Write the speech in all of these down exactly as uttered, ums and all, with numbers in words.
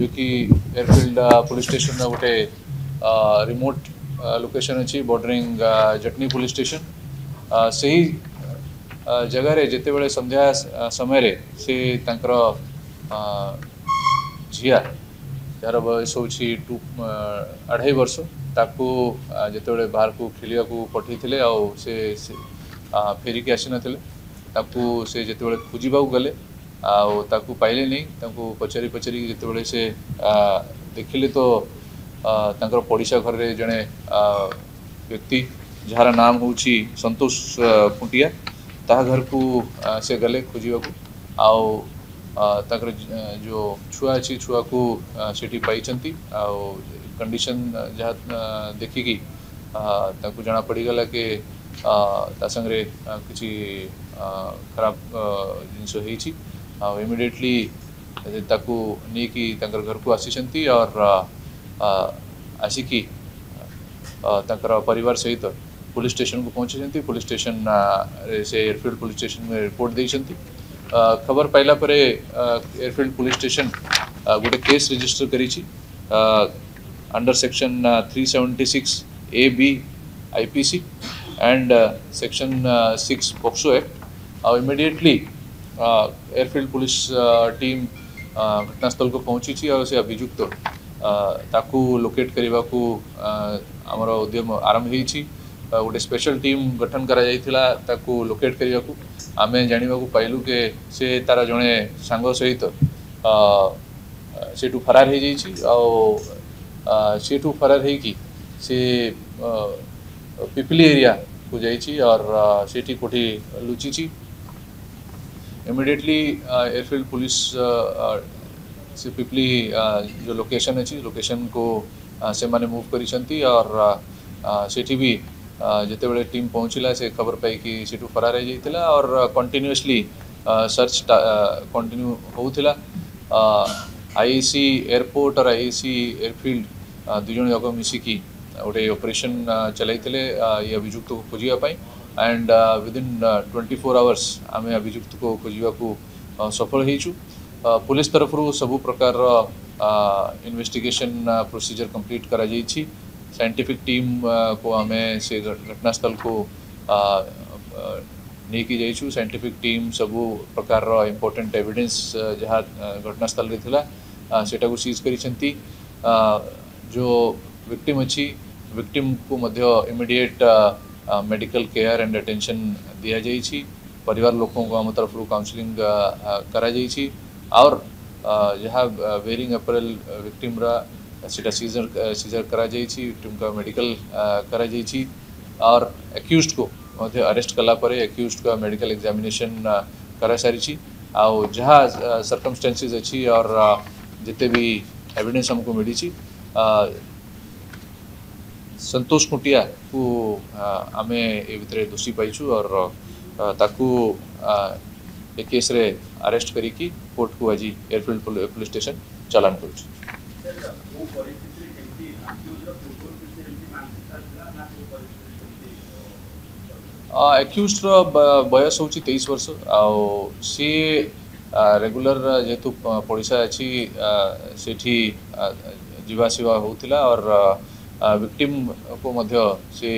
जो कि airfield police station गोटे रिमोट लोकेशन अच्छी बॉर्डरिंग जटनी पुलिस स्टेशन से ही जगार जिते बड़े संध्या समय से तांकर झिया जार बयस हूँ टू अढ़ाई वर्ष ताकू जिते बाहर को खेलिया को पठे आउ से, से फेरिकी आसी ना ताकू से जिते खोजा गले आकू पाइले नहीं पचारि पचारि जिते से देखिले तो तांकर पड़ीसा घर में जड़े व्यक्ति जार नाम हूँ संतोष खुंटिया ता घर को से गले खोजा को आउ ताकर जो छुआ अच्छी छुआ को सीटी पाई कंडीशन जहाँ देखिकी जाना पड़गला कि तासंगे किसी खराब जिनस इमिडिएटली ताकू नहीं कि घर को आसी और आसिकी परिवार सहित तो, पुलिस स्टेशन को पहुँचे पुलिस स्टेशन से एयरफील्ड पुलिस स्टेशन में रिपोर्ट देती खबर पाइला परे एयरफील्ड पुलिस स्टेशन गोटे केस रजिस्टर करी ची under section three seventy six A B IPC and section six POCSO act और इमिडिएटली एयरफील्ड पुलिस टीम घटनास्थल को पहुंची ची और से अभियुक्त ताकू लोकेट करने को आमर उद्यम आरंभ होती गोटे स्पेशल टीम गठन करा जायथिला ताकू लोकेट करने को आम जाना पाइलु के से तार जड़े सांग सहित सेठू फरार हो जाइए फरार होकि से पिपली एरिया को जाइए और सेठी कोठी लुचि इमिडिएटली एयरफील्ड पुलिस से पिपली जो लोकेशन अच्छी लोकेशन को से माने मूव करिसेंती और सेठी भी जिते बड़े टीम पहुँचला से खबर पाई कि सीटू फरार हो जाता और कंटिन्यूअसली सर्च कंटिन्यू होता आईसी एयरपोर्ट और आईसी एयरफील्ड दुज जाक मिसिकी गोटे ऑपरेशन चलते ये अभियुक्त को खोजापी and within twenty four hours आम अभियुक्त को खोजा को सफल होचु पुलिस तरफ सबु प्रकार इन्वेस्टिगेशन प्रोसीजर कंप्लीट करा कर साइंटिफिक टीम को हमें से घटनास्थल को नहीं कि जाइए साइंटिफिक टीम सबू प्रकार इम्पोर्टेंट एविडेंस जहाँ घटनास्थल था सेटा को सीज करी जो विक्टिम अच्छी विक्टिम को मध्य immediate medical care and attention दिया जाइए परिवार लोकों को आम तरफ काउंसलिंग करा जाइए और जहाँ वेयरिंग एपरेल विक्टिम रा सीटा सीजर सीजर करा विक्टिम का मेडिकल करा और एक्यूज को मध्य अरेस्ट कलापर एक्यूज का मेडिकल एग्जामिनेशन करा सारी आउ जहाँ सर्कमस्टेंसेस अच्छी और जिते भी एविडेंस हमको मिली संतोष खुंटिया को आम ए भितर दोषी पाइचु और ताकू ए केस रे अरेस्ट करिकी कोर्ट को आज एयरफील्ड पुलिस स्टेशन चालान कर एक्यूज बयस हूँ तेईस वर्ष सी रेगुलर जेहेतु पड़ीसा अच्छी सेठी जीवासीवा होता और विक्टिम को मध्य से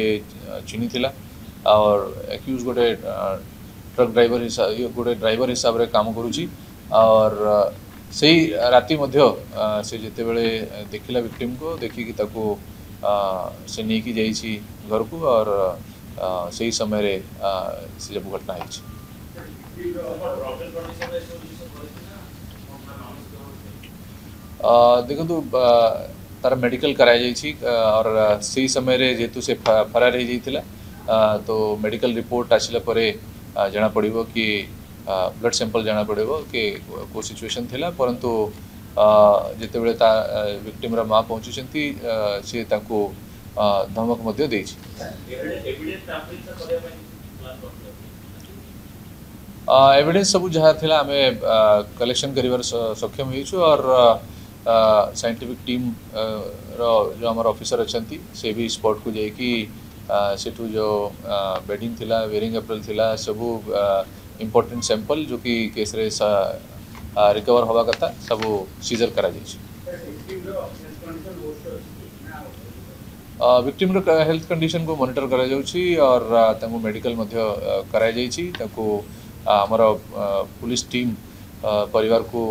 चिन्ही थिला और एक्यूज गोटे ट्रक ड्राइवर हिसाब गोटे ड्राइवर हिसाब रे काम करुची और से राती मध्य से जिते बड़े देखला विक्टिम को देखिकी ताको से नहीं कि जाइए घर को और आ, से ही समय रे आ, से जब घटना है देखो तार मेडिकल कराई और से ही समय रे जेतु से फरार हो जाता तो मेडिकल रिपोर्ट आसला परे जाना पड़ो कि ब्लड सैंपल जाना पड़ो कि को सिचुएशन थिला परंतु जिते बड़े ता विक्टिम रा माँ पहुँची सी ताको धमक मध्य देछि एविडेंस सब जहाँ थिला आमे कलेक्शन करिवार सक्षम होइछु और साइंटिफिक टीम रो जो हमर ऑफिसर अछंती से भी स्पॉट को जाइकी सेठू जो बेडिंग थिला वेयरिंग एप्रेल थिला सब इम्पोर्टेंट सैंपल जो कि केस रे रिकवर होगा कथा सब सीजर करा जाइछ। विक्टिम हेल्थ कंडीशन को मॉनिटर करा जाउछि और ताको मेडिकल मध्य कराई जाइछि ताको हमर पुलिस टीम परिवार को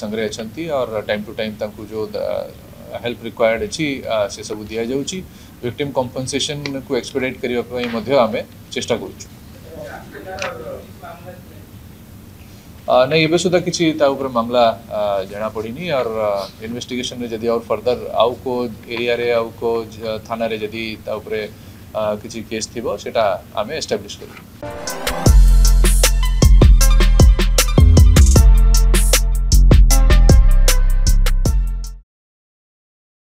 संग्रह अछंती और टाइम टू टाइम ताको जो हेल्प रिक्वायर्ड अछि से सब दिया जाउछि। विक्टिम कंपनसेशन को एक्सपेडिट करिवा पई मध्य आमे चेष्टा करूछु। नहीं एवं सुधा किसी ऊपर मामला जना पड़नी और इन्वेस्टिगेशन में जदि और फर्दर आउ को एरिया रे आउ को थाना रे जदि किसी केस थी सेटा आमे एस्टाब्लिश कर।